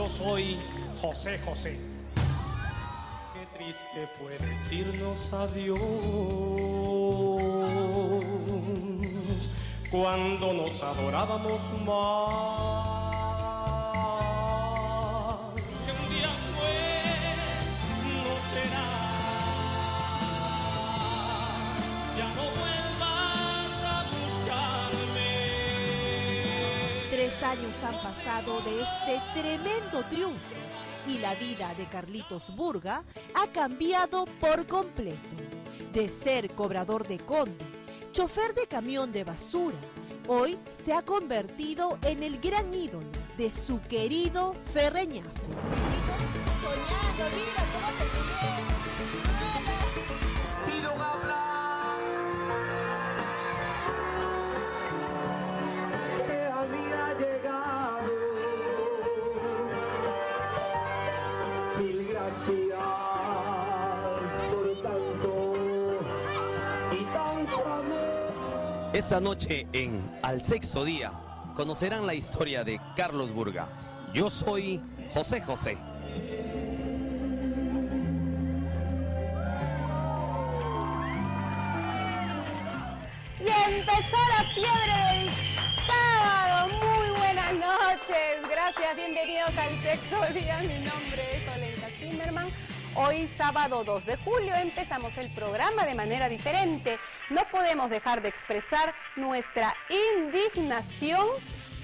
yo soy José José. Qué triste fue decirnos adiós cuando nos adorábamos más. Que un día fue, no será. Ya no vuelvas a buscarme. 3 años han pasado de este tremendo triunfo y la vida de Carlitos Burga ha cambiado por completo. De ser cobrador de combi, chofer de camión de basura, hoy se ha convertido en el gran ídolo de su querido Ferreñafe. Esta noche en Al Sexto Día conocerán la historia de Carlos Burga. Yo soy José José. Y empezó la fiebre del sábado. Muy buenas noches. Gracias, bienvenidos al Sexto Día. Mi nombre es Olenta Zimmerman. Hoy, sábado 2 de julio, empezamos el programa de manera diferente. No podemos dejar de expresar nuestra indignación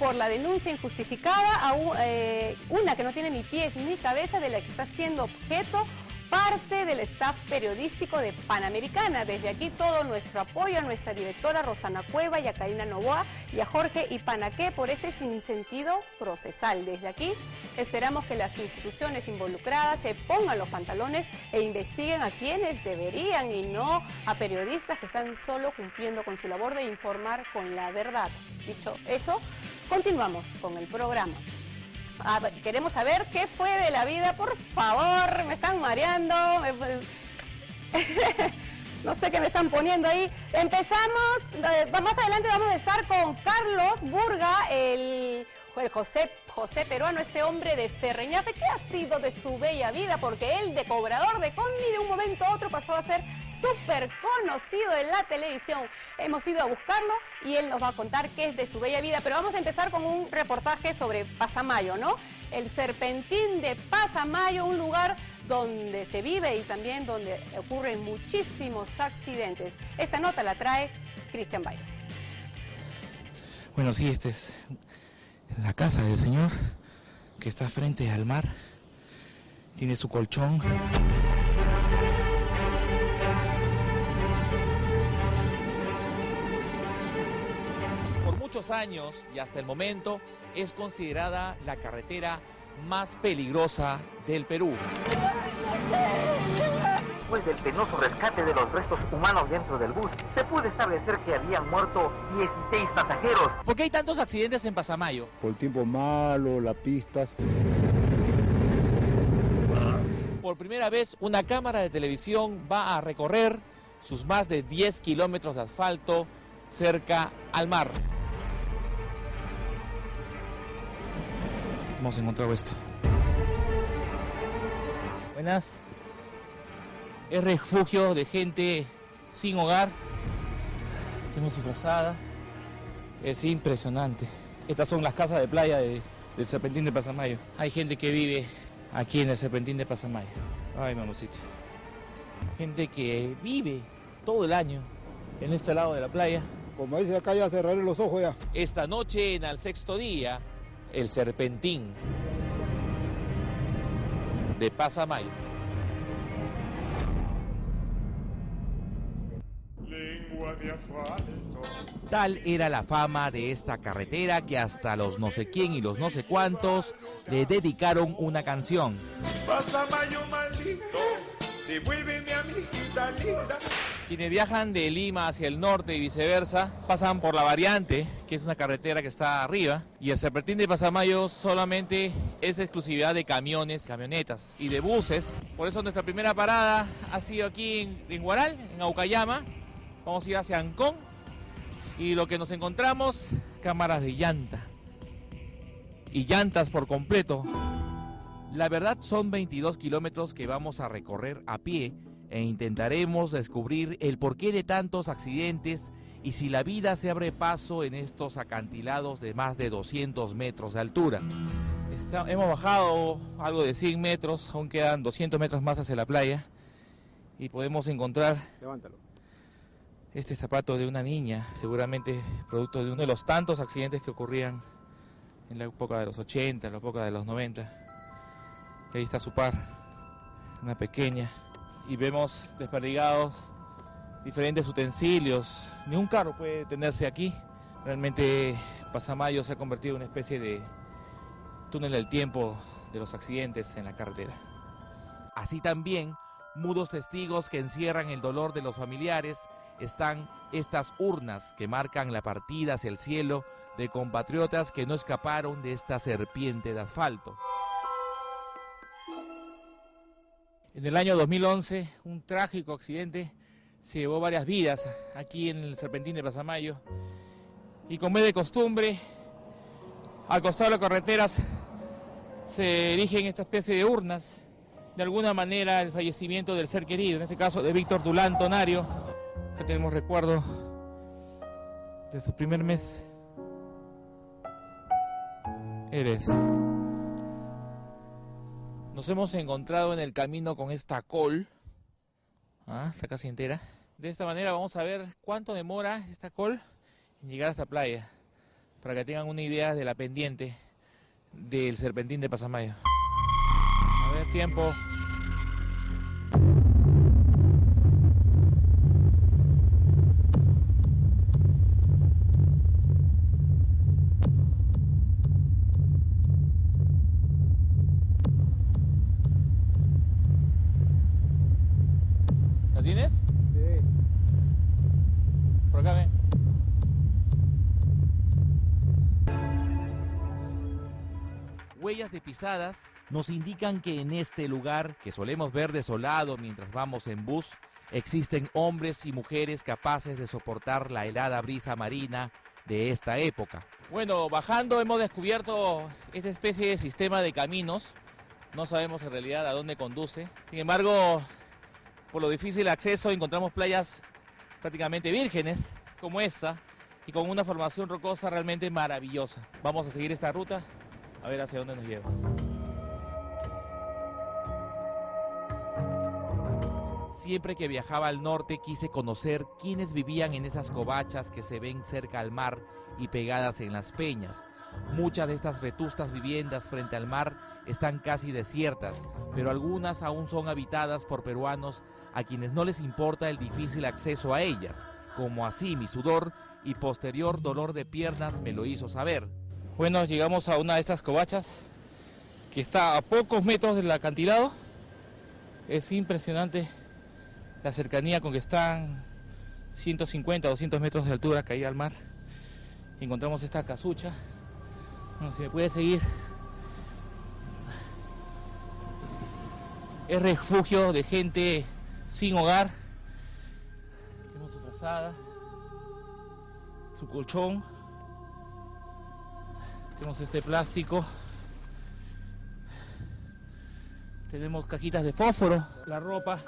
por la denuncia injustificada a una que no tiene ni pies ni cabeza, de la que está siendo objeto parte del staff periodístico de Panamericana. Desde aquí todo nuestro apoyo a nuestra directora Rosana Cueva y a Karina Novoa y a Jorge Ipanaque por este sinsentido procesal. Desde aquí esperamos que las instituciones involucradas se pongan los pantalones e investiguen a quienes deberían y no a periodistas que están solo cumpliendo con su labor de informar con la verdad. Dicho eso, continuamos con el programa. Queremos saber qué fue de la vida, por favor, me están mareando, no sé qué me están poniendo ahí. Empezamos, más adelante vamos a estar con Carlos Burga, el José peruano, este hombre de Ferreñafe. ¿Qué ha sido de su bella vida? Porque él, de cobrador de combi, de un momento a otro pasó a ser súper conocido en la televisión. Hemos ido a buscarlo y él nos va a contar qué es de su bella vida. Pero vamos a empezar con un reportaje sobre Pasamayo, ¿no? El Serpentín de Pasamayo, un lugar donde se vive y también donde ocurren muchísimos accidentes. Esta nota la trae Cristian Bayer. Bueno, sí, este es la casa del señor que está frente al mar. Tiene su colchón. Por muchos años y hasta el momento es considerada la carretera más peligrosa del Perú. Después del penoso rescate de los restos humanos dentro del bus, se pudo establecer que habían muerto 16 pasajeros. ¿Por qué hay tantos accidentes en Pasamayo? Por el tiempo malo, las pistas. Por primera vez, una cámara de televisión va a recorrer sus más de 10 kilómetros de asfalto cerca al mar. Hemos encontrado esto. Buenas. Es refugio de gente sin hogar. Estamos disfrazadas. Es impresionante. Estas son las casas de playa del Serpentín de Pasamayo. Hay gente que vive aquí en el Serpentín de Pasamayo. Ay, mamacita. Gente que vive todo el año en este lado de la playa. Como dice acá, ya cerraré los ojos ya. Esta noche en Al Sexto Día, el Serpentín de Pasamayo. Tal era la fama de esta carretera que hasta los no sé quién y los no sé cuántos le dedicaron una canción. Pasamayo maldito, devuélveme a mi hijita linda. Quienes viajan de Lima hacia el norte y viceversa pasan por la variante, que es una carretera que está arriba, y el Serpentín de Pasamayo solamente es exclusividad de camiones, camionetas y de buses. Por eso nuestra primera parada ha sido aquí en Huaral, en Aucayama. Vamos a ir hacia Ancón y lo que nos encontramos, cámaras de llanta y llantas por completo. La verdad son 22 kilómetros que vamos a recorrer a pie e intentaremos descubrir el porqué de tantos accidentes y si la vida se abre paso en estos acantilados de más de 200 metros de altura. Hemos bajado algo de 100 metros, aún quedan 200 metros más hacia la playa y podemos encontrar este zapato de una niña, seguramente producto de uno de los tantos accidentes que ocurrían en la época de los 80, en la época de los 90. Ahí está su par, una pequeña, y vemos desperdigados diferentes utensilios. Ni un carro puede detenerse aquí. Realmente Pasamayo se ha convertido en una especie de túnel del tiempo de los accidentes en la carretera. Así también, mudos testigos que encierran el dolor de los familiares, están estas urnas que marcan la partida hacia el cielo de compatriotas que no escaparon de esta serpiente de asfalto. En el año 2011, un trágico accidente se llevó varias vidas aquí en el Serpentín de Pasamayo. Y como es de costumbre, al costado de las carreteras se erigen esta especie de urnas. De alguna manera, el fallecimiento del ser querido, en este caso de Víctor Dulán Tonario. Acá tenemos recuerdo de su primer mes. Eres... Nos hemos encontrado en el camino con esta col, está casi entera. De esta manera vamos a ver cuánto demora esta col en llegar a esta playa, para que tengan una idea de la pendiente del Serpentín de Pasamayo. A ver, tiempo. Huellas de pisadas nos indican que en este lugar, que solemos ver desolado mientras vamos en bus, existen hombres y mujeres capaces de soportar la helada brisa marina de esta época. Bueno, bajando hemos descubierto esta especie de sistema de caminos. No sabemos en realidad a dónde conduce. Sin embargo, por lo difícil acceso encontramos playas prácticamente vírgenes como esta y con una formación rocosa realmente maravillosa. Vamos a seguir esta ruta. A ver hacia dónde nos lleva. Siempre que viajaba al norte quise conocer quiénes vivían en esas covachas que se ven cerca al mar y pegadas en las peñas. Muchas de estas vetustas viviendas frente al mar están casi desiertas, pero algunas aún son habitadas por peruanos a quienes no les importa el difícil acceso a ellas, como así mi sudor y posterior dolor de piernas me lo hizo saber. Bueno, llegamos a una de estas covachas que está a pocos metros del acantilado. Es impresionante la cercanía con que están 150, 200 metros de altura caída al mar. Encontramos esta casucha. Bueno, si me puede seguir. Es refugio de gente sin hogar. Tenemos su frazada, su colchón. Tenemos este plástico, tenemos cajitas de fósforo, la ropa,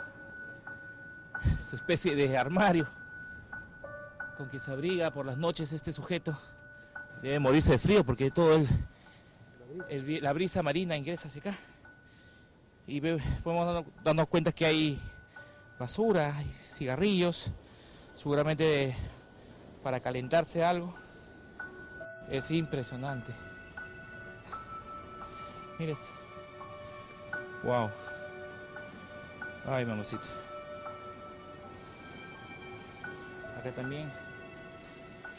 esta especie de armario con que se abriga por las noches este sujeto. Debe morirse de frío porque todo la brisa marina ingresa hacia acá y podemos darnos cuenta que hay basura, hay cigarrillos, seguramente para calentarse algo. Es impresionante. Miren. Wow. Ay, mamacita. Acá también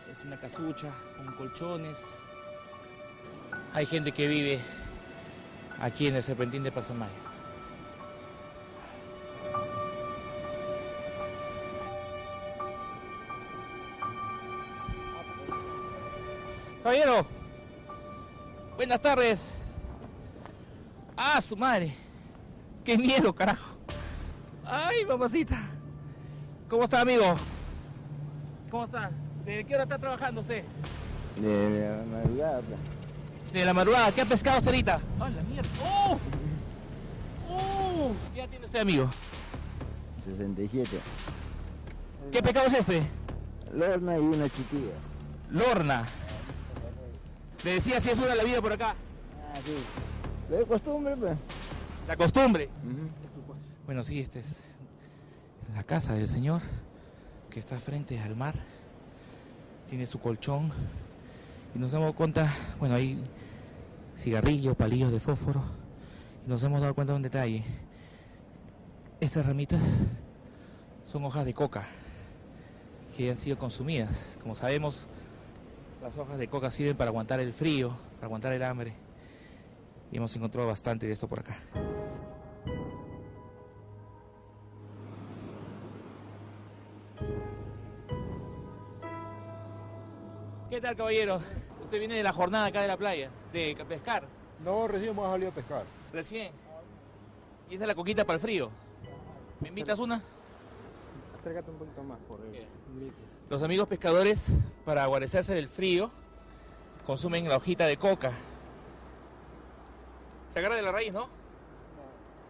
es una casucha con colchones. Hay gente que vive aquí en el Serpentín de Pasamayo. Caballero, buenas tardes. ¡Ah, su madre! ¡Qué miedo, carajo! ¡Ay, mamacita! ¿Cómo está, amigo? ¿Cómo está? ¿Desde qué hora está trabajando usted? De la madrugada. ¿De la madrugada? ¿Qué ha pescado usted ahorita? ¡Ah, la mierda! ¡Oh! ¿Qué edad tiene usted, amigo? 67. ¿Qué pecado es este? Lorna y una chiquilla. ¿Lorna? Le decía, si es una la vida por acá. Ah, sí. La costumbre, pues. La costumbre. Uh-huh. Bueno, sí, este es la casa del señor que está frente al mar. Tiene su colchón. Y nos damos cuenta, bueno, hay cigarrillos, palillos de fósforo. Y nos hemos dado cuenta de un detalle. Estas ramitas son hojas de coca que han sido consumidas. Como sabemos, las hojas de coca sirven para aguantar el frío, para aguantar el hambre. Y hemos encontrado bastante de esto por acá. ¿Qué tal, caballero? Usted viene de la jornada acá de la playa, de pescar. No, recién hemos salido a pescar. ¿Recién? Y esa es la coquita para el frío. ¿Me invitas una? Acércate un poquito más, por favor. Los amigos pescadores, para guarecerse del frío, consumen la hojita de coca. Se agarra de la raíz, ¿no?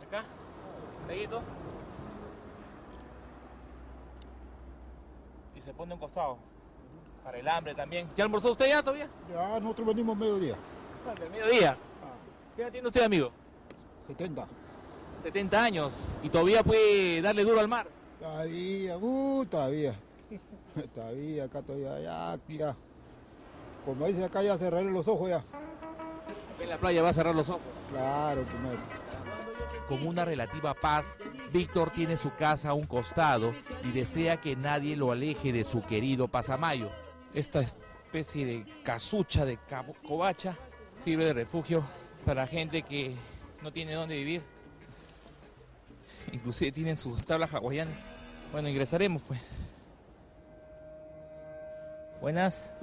Acá. Seguito. Y se pone a un costado. Para el hambre también. ¿Ya almorzó usted ya todavía? Ya, nosotros venimos mediodía. ¿El mediodía? ¿Qué edad tiene usted, amigo? 70. 70 años. ¿Y todavía puede darle duro al mar? Todavía, todavía. Todavía, acá todavía, ya. Como dice acá, ya cerraré los ojos ya. En la playa va a cerrar los ojos. Claro, primero. Con una relativa paz, Víctor tiene su casa a un costado y desea que nadie lo aleje de su querido Pasamayo. Esta especie de casucha de covacha sirve de refugio para gente que no tiene dónde vivir. Inclusive tienen sus tablas hawaianas. Bueno, ingresaremos pues. Buenas.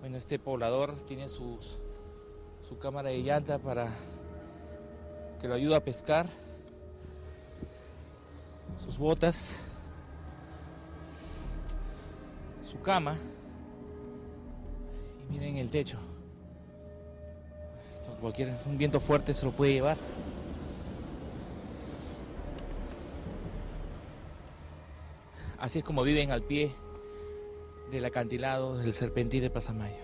Bueno, este poblador tiene su cámara de llanta para que lo ayude a pescar. Sus botas. Su cama. Miren el techo. Esto, un viento fuerte se lo puede llevar. Así es como viven al pie del acantilado del Serpentín de Pasamayo.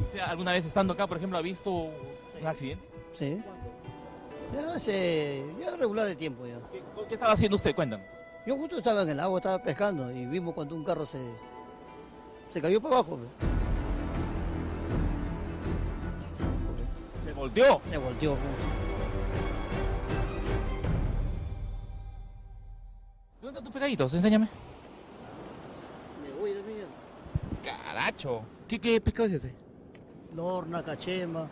¿Usted alguna vez estando acá, por ejemplo, ha visto un accidente? Sí. Ya hace regular de tiempo ya. ¿Qué estaba haciendo usted? Cuéntame. Yo justo estaba en el agua, estaba pescando y vimos cuando un carro se cayó para abajo. ¿Se volteó? Se volteó. ¿Dónde están tus pescaditos? Enséñame. Me voy de mí. Caracho. ¿Qué pescado es ese? Lorna, cachema.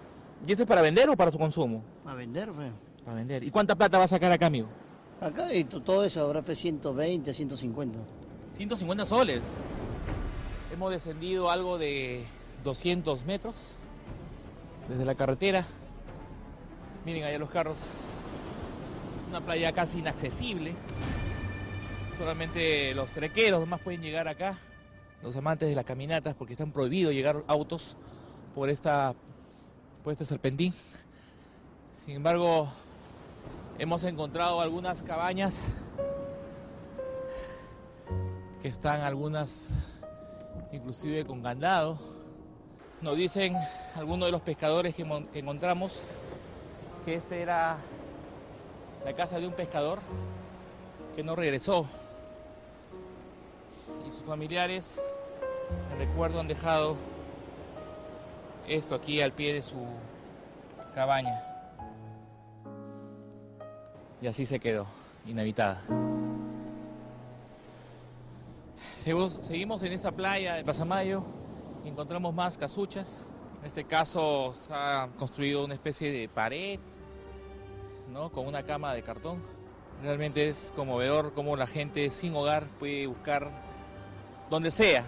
¿Y ese es para vender o para su consumo? Para vender, fe. Para vender. ¿Y cuánta plata va a sacar acá, amigo? Acá y todo eso habrá 120, 150. 150 soles. Hemos descendido algo de 200 metros desde la carretera. Miren allá los carros. Una playa casi inaccesible. Solamente los trequeros nomás pueden llegar acá. Los amantes de las caminatas porque están prohibidos llegar autos por este serpentín. Sin embargo, hemos encontrado algunas cabañas que están algunas inclusive con candado. Nos dicen algunos de los pescadores que encontramos que esta era la casa de un pescador que no regresó y sus familiares en recuerdo han dejado esto aquí al pie de su cabaña. Y así se quedó, inhabitada. Seguimos en esa playa de Pasamayo, encontramos más casuchas. En este caso se ha construido una especie de pared, ¿no? Con una cama de cartón. Realmente es conmovedor cómo la gente sin hogar puede buscar donde sea,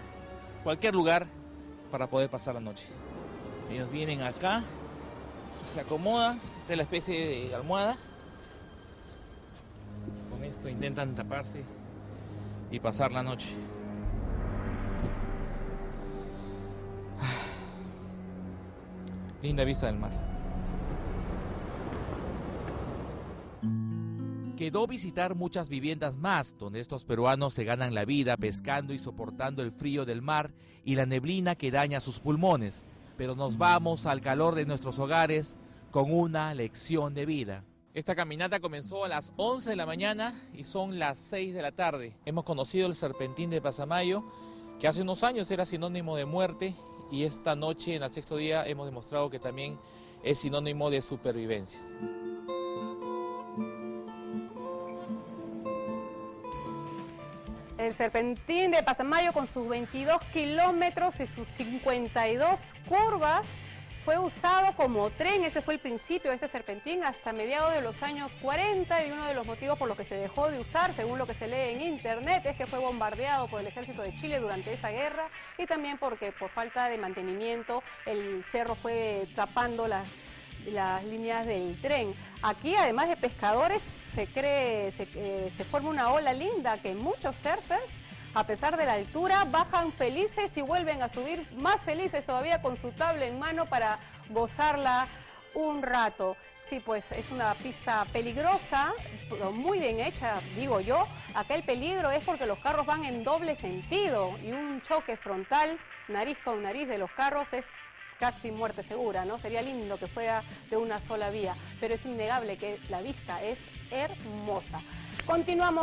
cualquier lugar, para poder pasar la noche. Ellos vienen acá, se acomodan, esta es la especie de almohada. Intentan taparse y pasar la noche. Linda vista del mar. Quedó visitar muchas viviendas más, donde estos peruanos se ganan la vida pescando y soportando el frío del mar y la neblina que daña sus pulmones. Pero nos vamos al calor de nuestros hogares con una lección de vida. Esta caminata comenzó a las 11 de la mañana y son las 6 de la tarde. Hemos conocido el Serpentín de Pasamayo, que hace unos años era sinónimo de muerte, y esta noche en el sexto día hemos demostrado que también es sinónimo de supervivencia. El Serpentín de Pasamayo, con sus 22 kilómetros y sus 52 curvas, fue usado como tren. Ese fue el principio de este serpentín hasta mediados de los años 40, y uno de los motivos por los que se dejó de usar, según lo que se lee en internet, es que fue bombardeado por el ejército de Chile durante esa guerra, y también porque por falta de mantenimiento el cerro fue tapando las líneas del tren. Aquí, además de pescadores, se forma una ola linda que muchos surfers, a pesar de la altura, bajan felices y vuelven a subir más felices todavía con su tabla en mano para gozarla un rato. Sí, pues es una pista peligrosa, pero muy bien hecha, digo yo. Acá el peligro es porque los carros van en doble sentido, y un choque frontal, nariz con nariz, de los carros es casi muerte segura, ¿no? Sería lindo que fuera de una sola vía, pero es innegable que la vista es hermosa. Continuamos.